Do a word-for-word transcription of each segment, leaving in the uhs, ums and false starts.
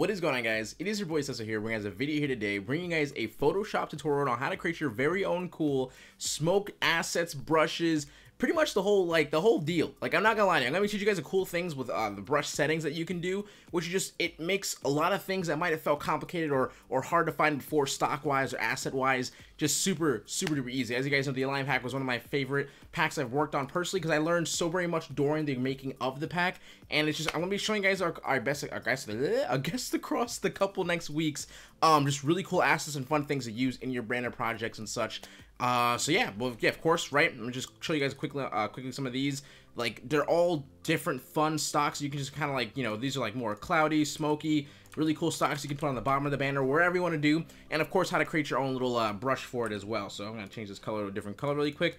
What is going on, guys? It is your boy Seso here, bringing you guys a video here today, bringing you guys a Photoshop tutorial on how to create your very own cool smoke assets, brushes, pretty much the whole, like, the whole deal. Like, I'm not gonna lie to you, I'm gonna teach you guys the cool things with uh, the brush settings that you can do, which is just, it makes a lot of things that might have felt complicated or or hard to find before stock-wise or asset-wise, just super, super duper easy. As you guys know, the Align pack was one of my favorite packs I've worked on personally, because I learned so very much during the making of the pack, and it's just, I'm gonna be showing you guys our, our best, I guess, I guess across the couple next weeks, um, just really cool assets and fun things to use in your brand and projects and such. Uh, so yeah, well, yeah, of course, right? I'm gonna just show you guys quickly, uh, quickly some of these. Like, they're all different fun stocks. You can just kind of like, you know, these are like more cloudy, smoky, really cool stocks you can put on the bottom of the banner, wherever you want to do. And of course, how to create your own little uh, brush for it as well. So I'm gonna change this color to a different color really quick,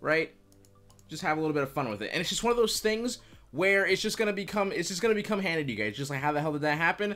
right? Just have a little bit of fun with it. And it's just one of those things where it's just gonna become, it's just gonna become handed to you guys. Just like, how the hell did that happen?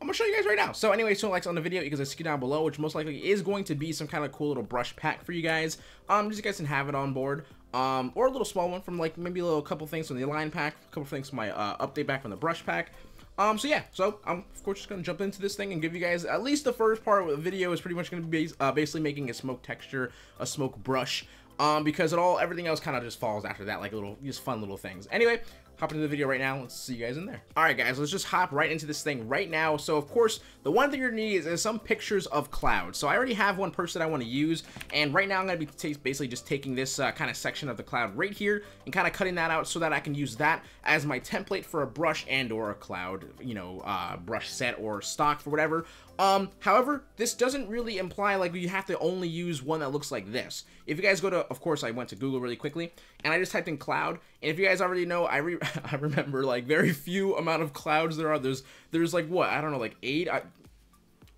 I'm gonna show you guys right now. So anyway, so likes on the video because I see you down below, which most likely is going to be some kind of cool little brush pack for you guys. Um, just you guys can have it on board. Um, or a little small one from like maybe a little couple things from the Align pack, a couple things from my uh, update back from the brush pack. Um, so yeah, so I'm of course just gonna jump into this thing and give you guys at least the first part of the video is pretty much gonna be bas uh, basically making a smoke texture, a smoke brush, um, because it all everything else kind of just falls after that, like little just fun little things. Anyway, hop into the video right now. Let's see you guys in there. All right, guys, let's just hop right into this thing right now. So of course, the one thing you're gonna need is, is some pictures of clouds. So I already have one person I want to use, and right now I'm gonna be basically just taking this uh, kind of section of the cloud right here and kind of cutting that out so that I can use that as my template for a brush and or a cloud, you know, uh, brush set or stock for whatever. Um, however, this doesn't really imply like you have to only use one that looks like this. If you guys go to, of course, I went to Google really quickly and I just typed in cloud. And if you guys already know, I re I remember like very few amount of clouds there are. There's there's like what, I don't know, like eight. I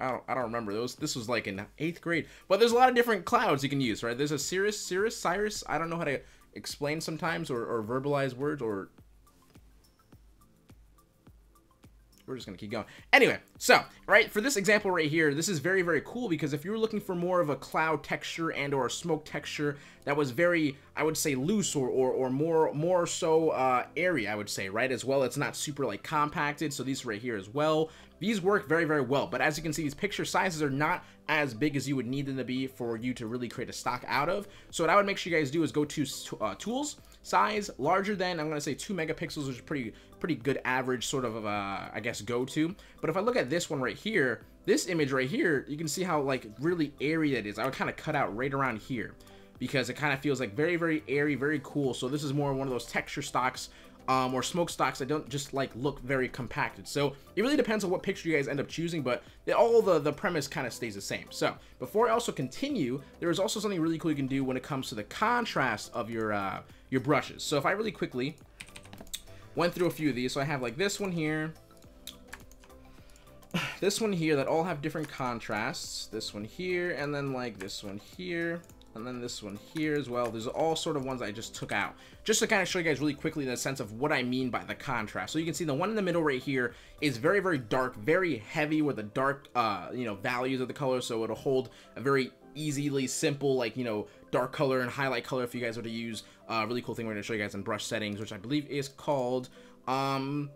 I don't I don't remember those. This was like in eighth grade. But there's a lot of different clouds you can use, right? There's a Cirrus, Cirrus, Cyrus. I don't know how to explain sometimes or, or verbalize words or. We're just gonna keep going. Anyway, so, right, for this example right here, this is very, very cool because if you were looking for more of a cloud texture and or a smoke texture that was very, I would say, loose or or, or more more so uh, airy, I would say, right, as well. It's not super, like, compacted, so these right here as well. These work very, very well, but as you can see, these picture sizes are not as big as you would need them to be for you to really create a stock out of. So what I would make sure you guys do is go to uh, Tools, Size, Larger Than, I'm going to say two megapixels, which is pretty pretty good average sort of, uh, I guess, go-to. But if I look at this one right here, this image right here, you can see how, like, really airy that is. I would kind of cut out right around here because it kind of feels, like, very, very airy, very cool. So this is more one of those texture stocks Um, or smoke stocks that don't just like look very compacted. So it really depends on what picture you guys end up choosing, but they, all the the premise kind of stays the same. So before I also continue, there is also something really cool you can do when it comes to the contrast of your uh, your brushes. So if I really quickly went through a few of these, so I have like this one here, this one here that all have different contrasts. This one here, and then like this one here. And then this one here as well. There's all sort of ones I just took out just to kind of show you guys really quickly the sense of what I mean by the contrast. So you can see the one in the middle right here is very, very dark, very heavy with the dark, uh, you know, values of the color. So it'll hold a very easily simple, like, you know, dark color and highlight color if you guys were to use a really cool thing we're going to show you guys in brush settings, which I believe is called um,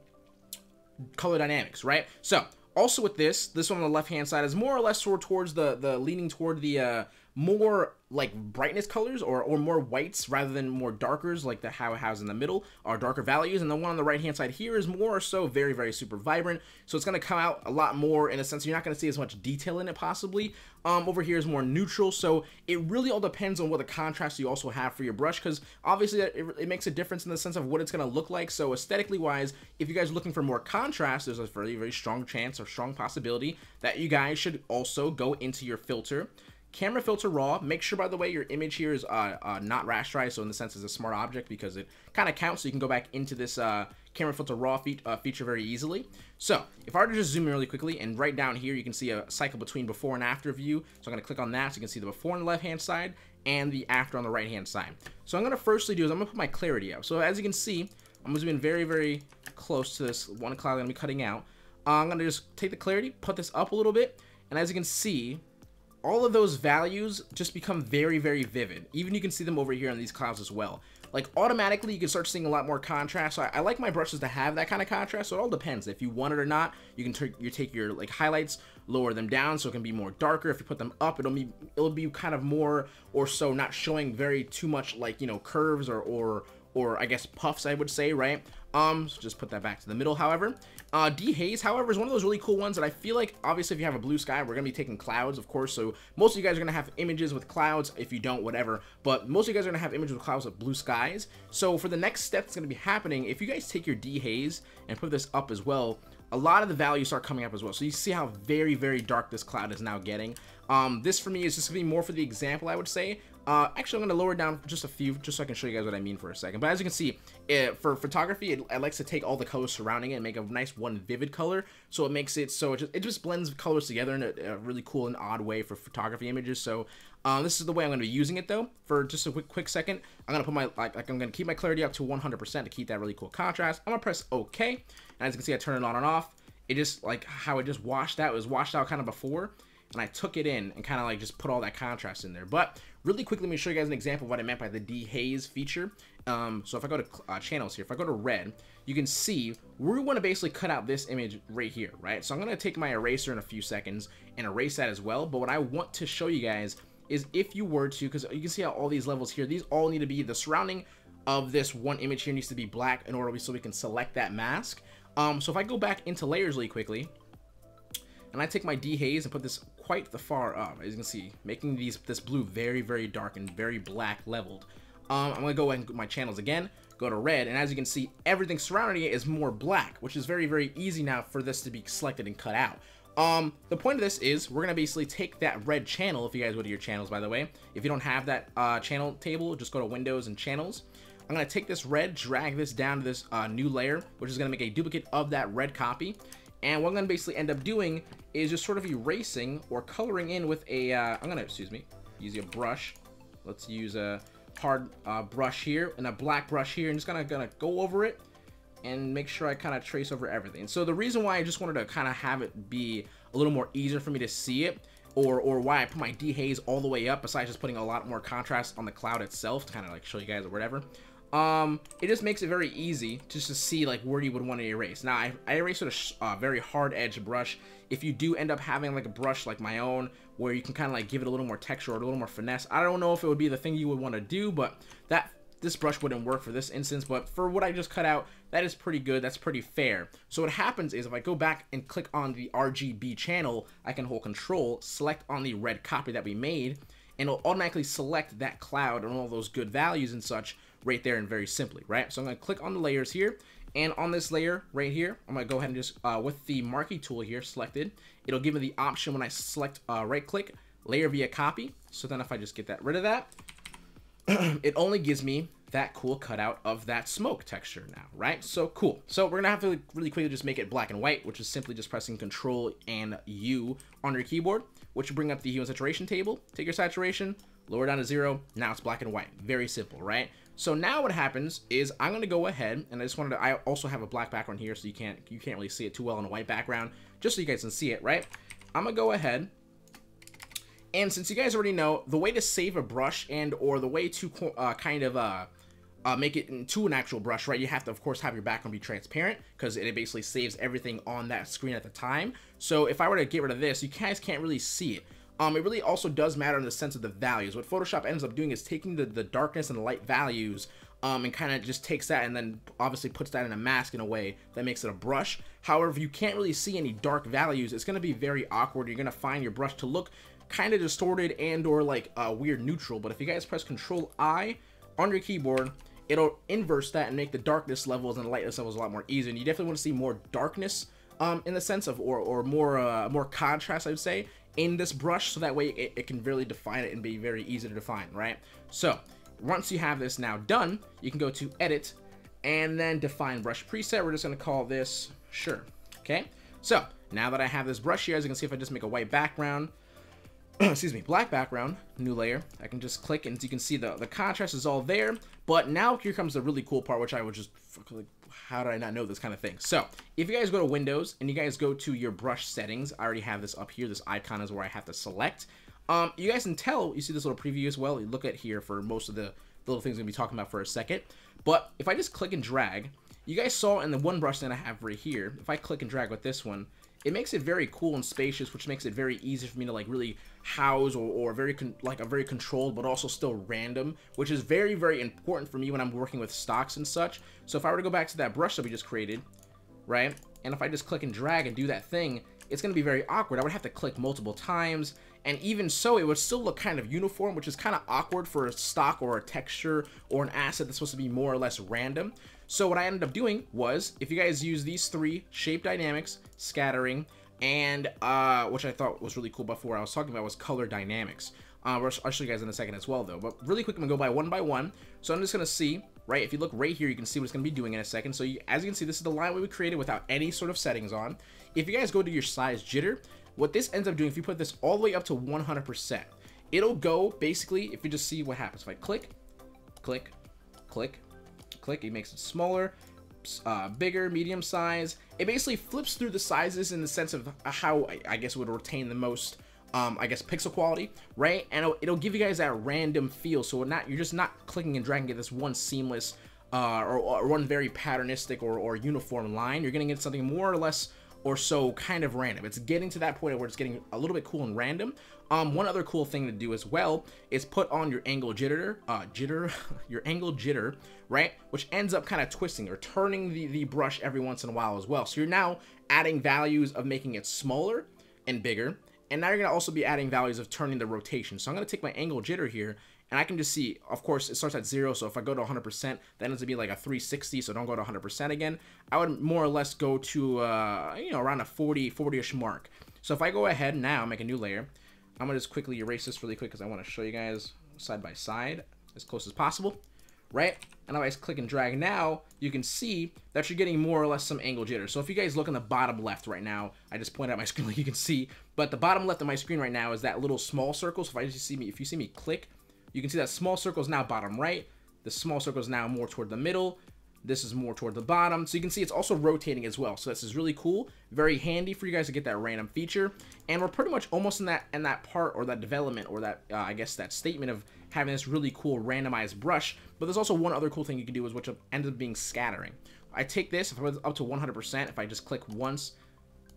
color dynamics, right? So also with this, this one on the left-hand side is more or less sort of towards the, the leaning toward the, uh, more like brightness colors or, or more whites rather than more darkers like the how it has in the middle are darker values, and the one on the right hand side here is more or so very, very super vibrant, so it's going to come out a lot more in a sense. You're not going to see as much detail in it possibly. Um over here is more neutral, so it really all depends on what the contrast you also have for your brush, because obviously it, it makes a difference in the sense of what it's going to look like. So aesthetically wise, if you guys are looking for more contrast, there's a very, very strong chance or strong possibility that you guys should also go into your filter, camera filter raw. Make sure, by the way, your image here is uh, uh, not rasterized, so in the sense it's a smart object because it kind of counts, so you can go back into this uh, camera filter raw fe uh, feature very easily. So if I were to just zoom in really quickly, and right down here you can see a cycle between before and after view, so I'm going to click on that so you can see the before on the left hand side and the after on the right hand side. So I'm going to firstly do is I'm going to put my clarity up. So as you can see, I'm zooming very, very close to this one cloud I'm going to be cutting out. uh, I'm going to just take the clarity, put this up a little bit, and as you can see, all of those values just become very, very vivid. Even you can see them over here on these clouds as well. like automatically you can start seeing a lot more contrast. So I, I like my brushes to have that kind of contrast, so it all depends if you want it or not. You can take you take your like highlights, lower them down so it can be more darker. If you put them up, it'll be it'll be kind of more or so not showing very too much like, you know, curves or or or I guess puffs, I would say, right? Um, so just put that back to the middle. However, uh, dehaze, however, is one of those really cool ones that I feel like, obviously, if you have a blue sky, we're gonna be taking clouds, of course, so most of you guys are gonna have images with clouds. If you don't, whatever, but most of you guys are gonna have images with clouds of blue skies. So for the next step that's gonna be happening, if you guys take your dehaze and put this up as well, a lot of the values start coming up as well. So you see how very, very dark this cloud is now getting. Um, this for me is just gonna be more for the example, I would say. Uh, actually, I'm gonna lower down just a few, just so I can show you guys what I mean for a second. But as you can see, it, for photography, it, it likes to take all the colors surrounding it and make a nice one vivid color. So it makes it so it just, it just blends colors together in a, a really cool and odd way for photography images. So uh, this is the way I'm gonna be using it though. For just a quick, quick second, I'm gonna put my like, like I'm gonna keep my clarity up to one hundred percent to keep that really cool contrast. I'm gonna press OK, and as you can see, I turn it on and off. It just like how it just washed out. It was washed out kind of before. And I took it in and kind of like just put all that contrast in there. But really quickly, let me show you guys an example of what I meant by the dehaze feature. Um, so if I go to uh, channels here, if I go to red, you can see we want to basically cut out this image right here, right? So I'm going to take my eraser in a few seconds and erase that as well. But what I want to show you guys is if you were to, because you can see how all these levels here, these all need to be the surrounding of this one image here needs to be black in order so we can select that mask. Um, so if I go back into layers really quickly, and I take my dehaze and put this quite the far up, as you can see, making these this blue very, very dark and very black leveled. Um, I'm gonna go ahead and go my channels again, go to red, and as you can see, everything surrounding it is more black, which is very, very easy now for this to be selected and cut out. Um, the point of this is we're gonna basically take that red channel. If you guys go to your channels, by the way, if you don't have that uh, channel table, just go to Windows and Channels. I'm gonna take this red, drag this down to this uh, new layer, which is gonna make a duplicate of that red copy. And what I'm gonna basically end up doing is just sort of erasing or coloring in with a, uh, I'm gonna, excuse me, use a brush. Let's use a hard uh, brush here and a black brush here. I'm just gonna, gonna go over it and make sure I kind of trace over everything. So the reason why I just wanted to kind of have it be a little more easier for me to see it, or or why I put my dehaze all the way up, besides just putting a lot more contrast on the cloud itself to kind of like show you guys or whatever. Um, it just makes it very easy just to see like where you would want to erase. Now I, I erase with a uh, very hard edge brush. If you do end up having like a brush like my own where you can kind of like give it a little more texture or a little more finesse, I don't know if it would be the thing you would want to do, but that this brush wouldn't work for this instance. But for what I just cut out, that is pretty good. That's pretty fair. So what happens is if I go back and click on the R G B channel, I can hold control, select on the red copy that we made, and it'll automatically select that cloud and all those good values and such right there and very simply, right? So I'm gonna click on the layers here, and on this layer right here, I'm gonna go ahead and just, uh, with the marquee tool here selected, it'll give me the option when I select uh, right click, layer via copy. So then if I just get that rid of that, it only gives me that cool cutout of that smoke texture now, right? So cool. So we're gonna have to really quickly just make it black and white, which is simply just pressing Control and U on your keyboard, which will bring up the hue and saturation table. Take your saturation, lower down to zero, now it's black and white. Very simple, right? So now what happens is I'm gonna go ahead, and I just wanted to, I also have a black background here, so you can't, you can't really see it too well on a white background, just so you guys can see it, right? I'm gonna go ahead, and since you guys already know, the way to save a brush and or the way to uh, kind of uh, uh, make it into an actual brush, right? You have to, of course, have your background be transparent because it basically saves everything on that screen at the time. So if I were to get rid of this, you guys can't really see it. Um, it really also does matter in the sense of the values. What Photoshop ends up doing is taking the, the darkness and the light values um, and kind of just takes that and then obviously puts that in a mask in a way that makes it a brush. However, if you can't really see any dark values, it's going to be very awkward. You're going to find your brush to look kind of distorted and or like uh, weird neutral. But if you guys press Control I on your keyboard, it'll inverse that and make the darkness levels and the lightness levels a lot more easier. And you definitely want to see more darkness um, in the sense of or, or more, uh, more contrast, I would say, in this brush, so that way it, it can really define it and be very easy to define, right? So once you have this now done, you can go to edit and then define brush preset. We're just going to call this sure. Okay, so now that I have this brush here, as you can see, if I just make a white background, excuse me, black background, new layer, I can just click and you can see the, the contrast is all there. But now here comes the really cool part, which I would just, like, how did I not know this kind of thing? So if you guys go to Windows and you guys go to your brush settings, I already have this up here. This icon is where I have to select. Um, you guys can tell, you see this little preview as well. You look at here for most of the the little things I'm gonna be talking about for a second. But if I just click and drag, you guys saw in the one brush that I have right here, if I click and drag with this one, it makes it very cool and spacious, which makes it very easy for me to like really house or, or very con like a very controlled but also still random, which is very, very important for me when I'm working with stocks and such. So if I were to go back to that brush that we just created, right? And if I just click and drag and do that thing, it's gonna be very awkward. I would have to click multiple times, and even so, it would still look kind of uniform, which is kind of awkward for a stock or a texture or an asset that's supposed to be more or less random. So what I ended up doing was, if you guys use these three, shape dynamics, scattering, and uh, which I thought was really cool before I was talking about was color dynamics. Uh, I'll show you guys in a second as well though, but really quick, I'm gonna go by one by one. So I'm just gonna see, right, if you look right here, you can see what it's gonna be doing in a second. So you, as you can see, this is the line we created without any sort of settings on. If you guys go to your size jitter, what this ends up doing, if you put this all the way up to one hundred percent, it'll go basically, if you just see what happens, if I click, click, click, click, it makes it smaller, uh, bigger, medium size. It basically flips through the sizes in the sense of how I, I guess it would retain the most Um, I guess pixel quality, right? And it'll, it'll give you guys that random feel, so we're not, you're just not clicking and dragging to get this one seamless uh, or, or one very patternistic or, or uniform line. You're gonna get something more or less or so kind of random. It's getting to that point where it's getting a little bit cool and random. Um, one other cool thing to do as well is put on your angle jitter, uh, jitter, your angle jitter, right? Which ends up kind of twisting or turning the, the brush every once in a while as well. So you're now adding values of making it smaller and bigger. And now you're gonna also be adding values of turning the rotation. So I'm gonna take my angle jitter here, and I can just see, of course, it starts at zero, so if I go to one hundred percent, that ends up being like a three sixty, so don't go to one hundred percent again. I would more or less go to, uh, you know, around a forty, forty-ish mark. So if I go ahead now, make a new layer, I'm gonna just quickly erase this really quick because I wanna show you guys side by side as close as possible, right? And I always click and drag now, you can see that you're getting more or less some angle jitter. So if you guys look in the bottom left right now, I just point out my screen like you can see, but the bottom left of my screen right now is that little small circle. So if I just see me, if you see me click, you can see that small circle is now bottom right. The small circle is now more toward the middle. This is more toward the bottom. So you can see it's also rotating as well. So this is really cool, very handy for you guys to get that random feature. And we're pretty much almost in that in that part or that development or that, uh, I guess, that statement of having this really cool randomized brush. But there's also one other cool thing you can do is which ends up being scattering. I take this, if I was up to one hundred percent, if I just click once,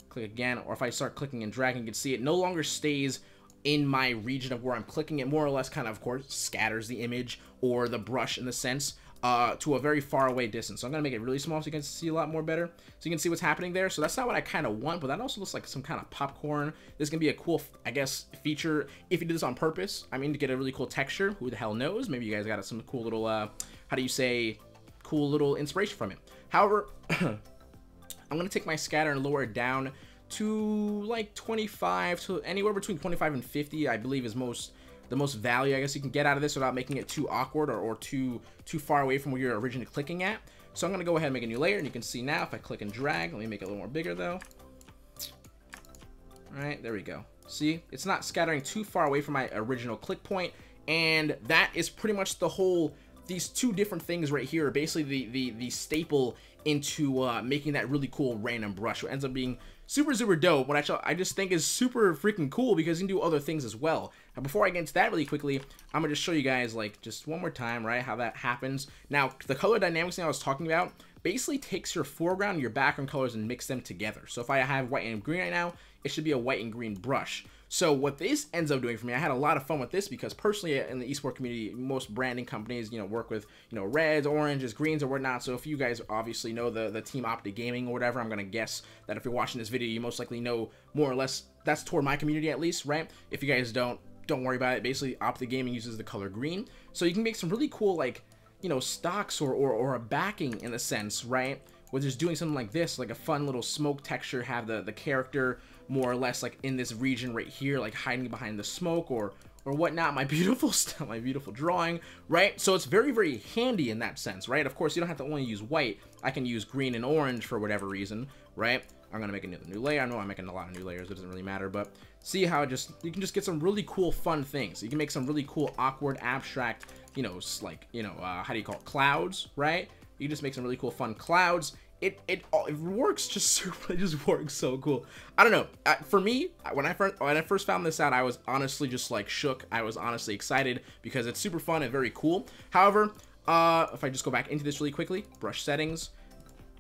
click again, or if I start clicking and dragging, you can see it no longer stays in my region of where I'm clicking. It more or less kind of, of course, scatters the image or the brush in the sense Uh, to a very far away distance. So I'm gonna make it really small so you can see a lot more better. So you can see what's happening there. So that's not what I kind of want, but that also looks like some kind of popcorn. This can be a cool, I guess, feature if you do this on purpose. I mean, to get a really cool texture, who the hell knows? Maybe you guys got some cool little, uh, how do you say, cool little inspiration from it. However, I'm gonna take my scatter and lower it down to like twenty-five, to anywhere between twenty-five and fifty, I believe is most the most value I guess you can get out of this without making it too awkward or, or too too far away from where you're originally clicking at. So I'm gonna go ahead and make a new layer, and you can see now if I click and drag, let me make it a little more bigger though. All right, there we go. See, it's not scattering too far away from my original click point, and that is pretty much the whole. These two different things right here are basically the the, the staple into uh, making that really cool random brush. It ends up being super, super dope. What I, I just think is super freaking cool because you can do other things as well. Now, before I get into that really quickly, I'm gonna just show you guys like just one more time, right, how that happens. Now, the color dynamics thing I was talking about basically takes your foreground and your background colors and mix them together. So if I have white and green right now, it should be a white and green brush. So what this ends up doing for me, I had a lot of fun with this because personally in the esports community, most branding companies, you know, work with, you know, reds, oranges, greens, or whatnot. So if you guys obviously know the, the team Opti Gaming or whatever, I'm going to guess that if you're watching this video, you most likely know more or less that's toward my community at least, right? If you guys don't, don't worry about it. Basically, Opti Gaming uses the color green. So you can make some really cool, like, you know, stocks or, or, or a backing in a sense, right? Where just doing something like this, like a fun little smoke texture, have the, the character more or less like in this region right here, like hiding behind the smoke or or whatnot, my beautiful stuff, my beautiful drawing, right? So it's very, very handy in that sense, right? Of course, you don't have to only use white. I can use green and orange for whatever reason, right? I'm gonna make another new layer. I know I'm making a lot of new layers, it doesn't really matter, but see how it just, you can just get some really cool fun things. You can make some really cool, awkward, abstract, you know, like, you know, uh, how do you call it, clouds, right? You can just make some really cool fun clouds It, it it works just super. It just works so cool. I don't know. I, for me, when I first when I first found this out, I was honestly just like shook. I was honestly excited because it's super fun and very cool. However, uh, if I just go back into this really quickly, brush settings,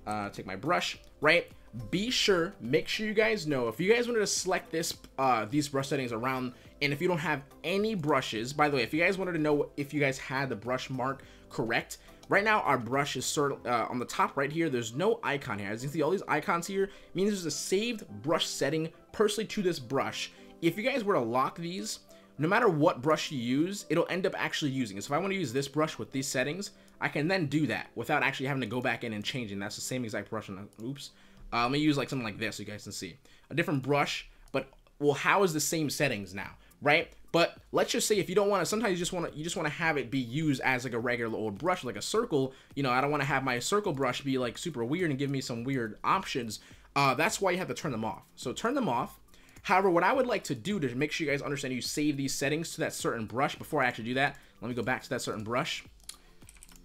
uh, take my brush, right? Be sure, make sure you guys know if you guys wanted to select this uh, these brush settings around, and if you don't have any brushes, by the way, if you guys wanted to know if you guys had the brush mark correct. Right now, our brush is sort of, uh, on the top right here. There's no icon here. As you can see, all these icons here means there's a saved brush setting personally to this brush. If you guys were to lock these, no matter what brush you use, it'll end up actually using it. So if I want to use this brush with these settings, I can then do that without actually having to go back in and changing. That's the same exact brush. And oops, uh, let me use like something like this so you guys can see a different brush. But well, how is the same settings now, right? But let's just say if you don't want to, sometimes you just want to, you just want to have it be used as like a regular old brush, like a circle. You know, I don't want to have my circle brush be like super weird and give me some weird options. Uh, that's why you have to turn them off. So turn them off. However, what I would like to do to make sure you guys understand, you save these settings to that certain brush. Before I actually do that, let me go back to that certain brush,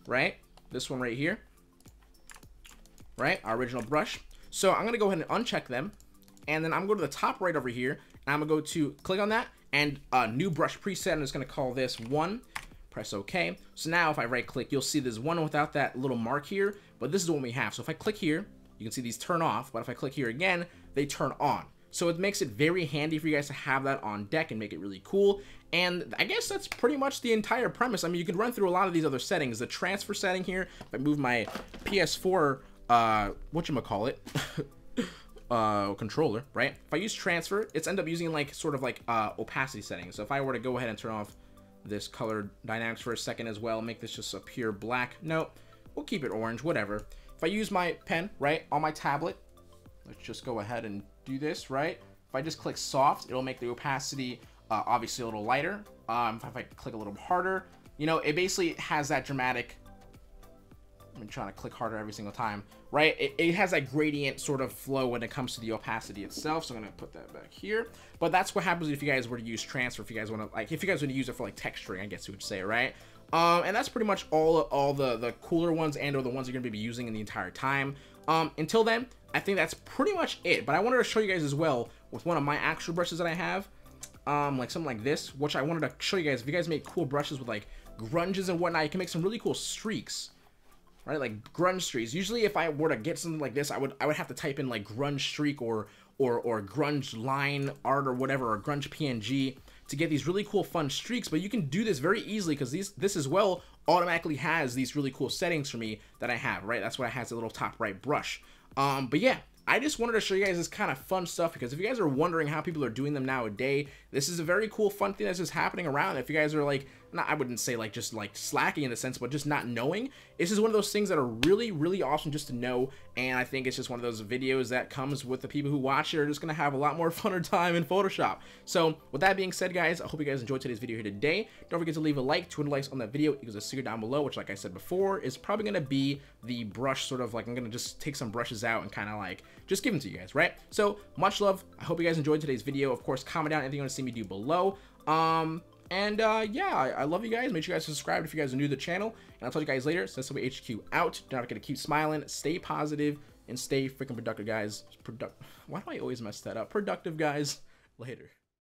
right? This one right here, right? Our original brush. So I'm going to go ahead and uncheck them. And then I'm going to go to the top right over here, and I'm going to go to click on that. And a new brush preset, I'm just going to call this one, press OK. So now if I right click, you'll see there's one without that little mark here, but this is the one we have. So if I click here, you can see these turn off, but if I click here again, they turn on. So it makes it very handy for you guys to have that on deck and make it really cool. And I guess that's pretty much the entire premise. I mean, you could run through a lot of these other settings. The transfer setting here, if I move my P S four, uh, whatchamacallit, uh controller, right? If I use transfer, it's end up using like sort of like uh opacity settings. So if I were to go ahead and turn off this color dynamics for a second as well, make this just a pure black. No, we'll keep it orange, whatever. If I use my pen, right, on my tablet, let's just go ahead and do this, right? If I just click soft, it'll make the opacity uh, obviously a little lighter. Um if I click a little harder, you know, it basically has that dramatic. I'm trying to click harder every single time, right? It, it has that gradient sort of flow when it comes to the opacity itself. So I'm going to put that back here, but that's what happens if you guys were to use transfer. If you guys want to, like, if you guys want to use it for like texturing, I guess you would say, right? Um, and that's pretty much all, all the, the cooler ones and or the ones you're going to be using in the entire time. Um, until then, I think that's pretty much it, but I wanted to show you guys as well with one of my actual brushes that I have, um, like something like this, which I wanted to show you guys. If you guys make cool brushes with like grunges and whatnot, you can make some really cool streaks. Right, like grunge streaks. Usually if I were to get something like this, I would I would have to type in like grunge streak or or or grunge line art or whatever, or grunge P N G to get these really cool fun streaks. But you can do this very easily because these this as well automatically has these really cool settings for me that I have, right? That's what it has, the little top right brush. Um, but yeah, I just wanted to show you guys this kind of fun stuff because if you guys are wondering how people are doing them nowadays, this is a very cool fun thing that's just happening around. If you guys are like, Not, I wouldn't say like just like slacking in the sense, but just not knowing. This is one of those things that are really, really awesome just to know. And I think it's just one of those videos that comes with the people who watch it are just going to have a lot more funner time in Photoshop. So with that being said, guys, I hope you guys enjoyed today's video here today. Don't forget to leave a like. two hundred likes on that video equals a sticker down below, which like I said before, is probably going to be the brush sort of like, I'm going to just take some brushes out and kind of like just give them to you guys, right? So much love. I hope you guys enjoyed today's video. Of course, comment down anything you want to see me do below. Um... And, uh, yeah, I, I love you guys. Make sure you guys subscribe if you guys are new to the channel. And I'll talk to you guys later. Seso H Q out. Don't forget to keep smiling, stay positive, and stay freaking productive, guys. Product- Why do I always mess that up? Productive, guys. Later.